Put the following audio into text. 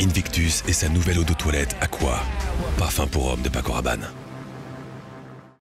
Invictus et sa nouvelle eau de toilette Aqua. Parfum pour homme de Paco Rabanne.